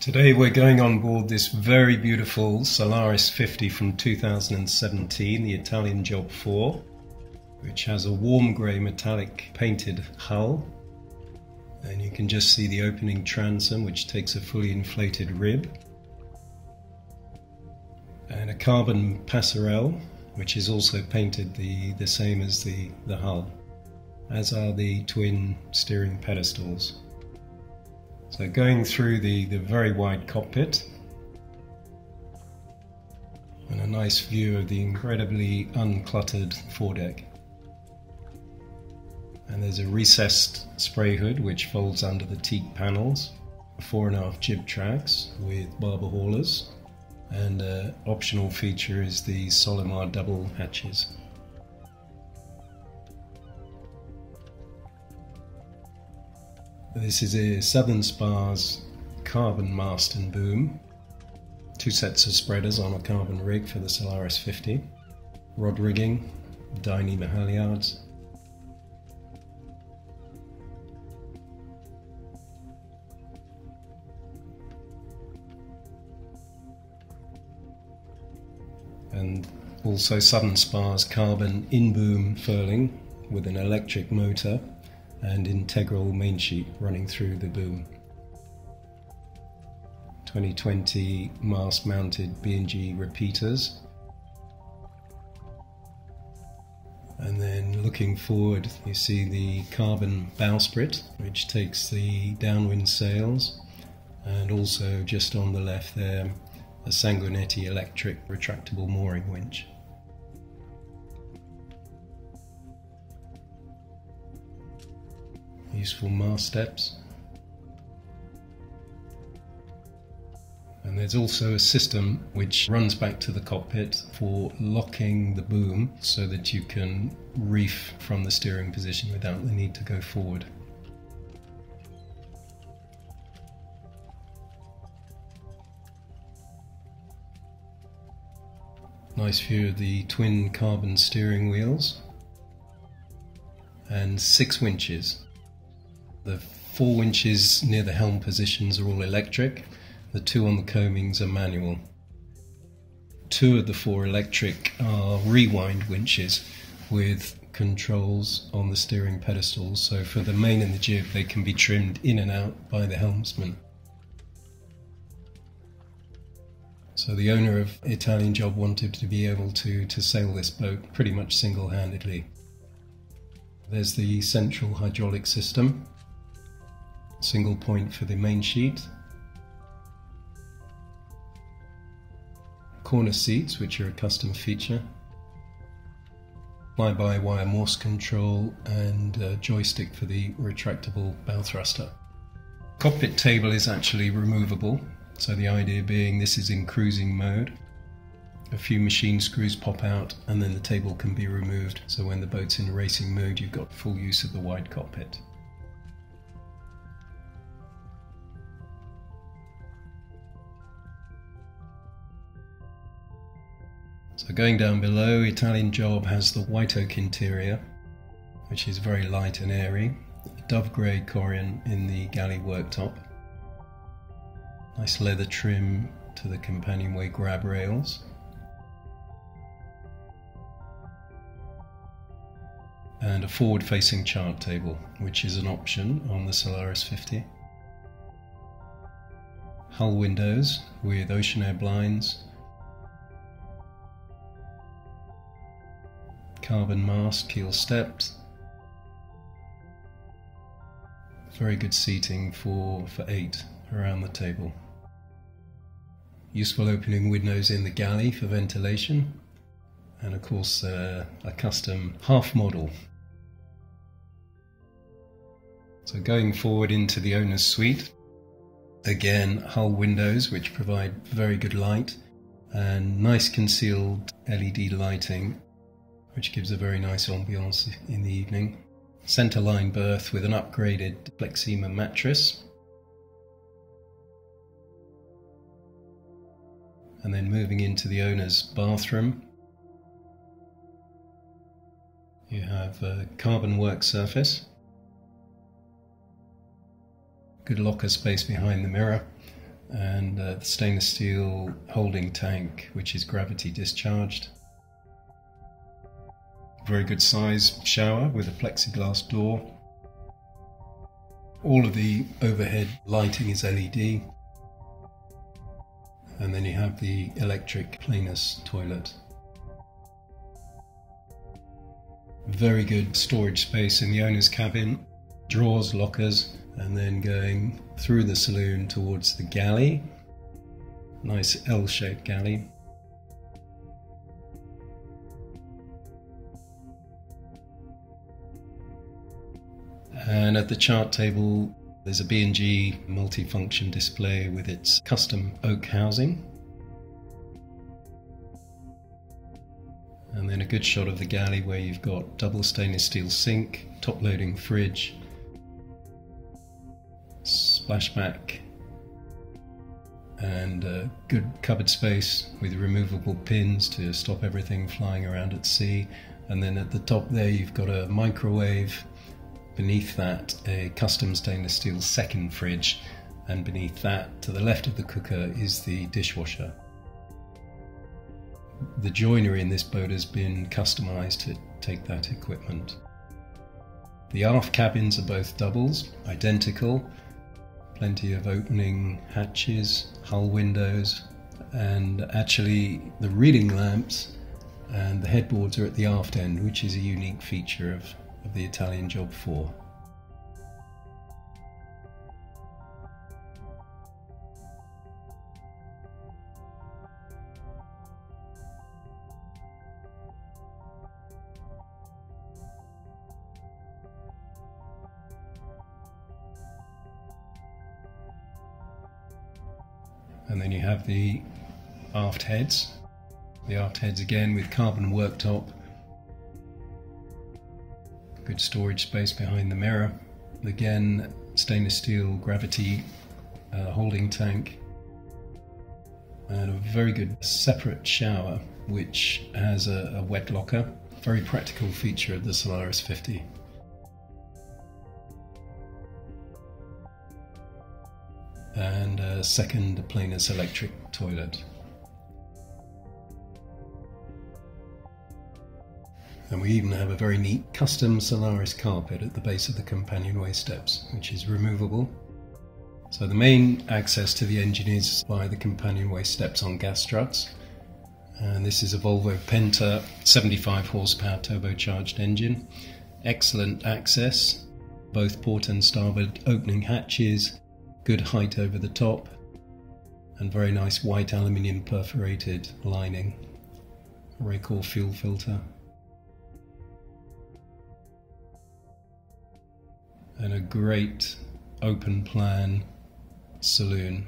Today we're going on board this very beautiful Solaris 50 from 2017, the Italian Job 4, which has a warm grey metallic painted hull. And you can just see the opening transom, which takes a fully inflated rib. And a carbon passerelle, which is also painted the same as the hull, as are the twin steering pedestals. So going through the very wide cockpit, and a nice view of the incredibly uncluttered foredeck. And there's a recessed spray hood which folds under the teak panels, 4.5 jib tracks with barber haulers, and an optional feature is the Solimar double hatches. This is a Southern Spars carbon mast and boom, two sets of spreaders on a carbon rig for the Solaris 50, rod rigging, Dyneema halyards. And also Southern Spars carbon in-boom furling with an electric motor and integral mainsheet running through the boom. 2020 mast mounted B&G repeaters. And then looking forward you see the carbon bowsprit which takes the downwind sails, and also just on the left there a Sanguinetti electric retractable mooring winch. Useful mast steps. And there's also a system which runs back to the cockpit for locking the boom so that you can reef from the steering position without the need to go forward. Nice view of the twin carbon steering wheels and 6 winches. The 4 winches near the helm positions are all electric, the 2 on the coamings are manual. 2 of the 4 electric are rewind winches with controls on the steering pedestals, so for the main and the jib they can be trimmed in and out by the helmsman. So the owner of Italian Job wanted to be able to sail this boat pretty much single-handedly. There's the central hydraulic system. Single point for the main sheet. Corner seats, which are a custom feature. Fly-by-wire Morse control and a joystick for the retractable bow thruster. Cockpit table is actually removable, so the idea being this is in cruising mode. A few machine screws pop out and then the table can be removed, so when the boat's in racing mode you've got full use of the wide cockpit. So going down below, Italian Job has the white oak interior, which is very light and airy. Dove grey Corian in the galley worktop. Nice leather trim to the companionway grab rails. And a forward-facing chart table, which is an option on the Solaris 50. Hull windows with Oceanair blinds. Carbon mast, keel steps. Very good seating for 8 around the table. Useful opening windows in the galley for ventilation, and of course a custom half model. So going forward into the owner's suite, again hull windows which provide very good light and nice concealed LED lighting, which gives a very nice ambience in the evening. Centerline berth with an upgraded Plexima mattress. And then moving into the owner's bathroom. You have a carbon work surface. Good locker space behind the mirror. and the stainless steel holding tank, which is gravity discharged. Very good size shower with a plexiglass door. All of the overhead lighting is LED. And then you have the electric Planus toilet. Very good storage space in the owner's cabin. Drawers, lockers, and then going through the saloon towards the galley. Nice L-shaped galley. And at the chart table, there's a B&G multifunction display with its custom oak housing. And then a good shot of the galley where you've got double stainless steel sink, top loading fridge, splashback, and a good cupboard space with removable pins to stop everything flying around at sea. And then at the top there, you've got a microwave. Beneath that, a custom stainless steel second fridge, and beneath that, to the left of the cooker, is the dishwasher. The joinery in this boat has been customised to take that equipment. The aft cabins are both doubles, identical, plenty of opening hatches, hull windows, and actually the reading lamps and the headboards are at the aft end, which is a unique feature of the Italian Job 4. And then you have the aft heads. The aft heads again with carbon worktop. Good storage space behind the mirror. Again, stainless steel gravity holding tank. And a very good separate shower, which has a wet locker. Very practical feature of the Solaris 50. And a second Planus electric toilet. And we even have a very neat custom Solaris carpet at the base of the companionway steps, which is removable. So the main access to the engine is via the companionway steps on gas struts. And this is a Volvo Penta 75 horsepower turbocharged engine. Excellent access, both port and starboard opening hatches, good height over the top, and very nice white aluminium perforated lining. Racor fuel filter. And a great open plan saloon.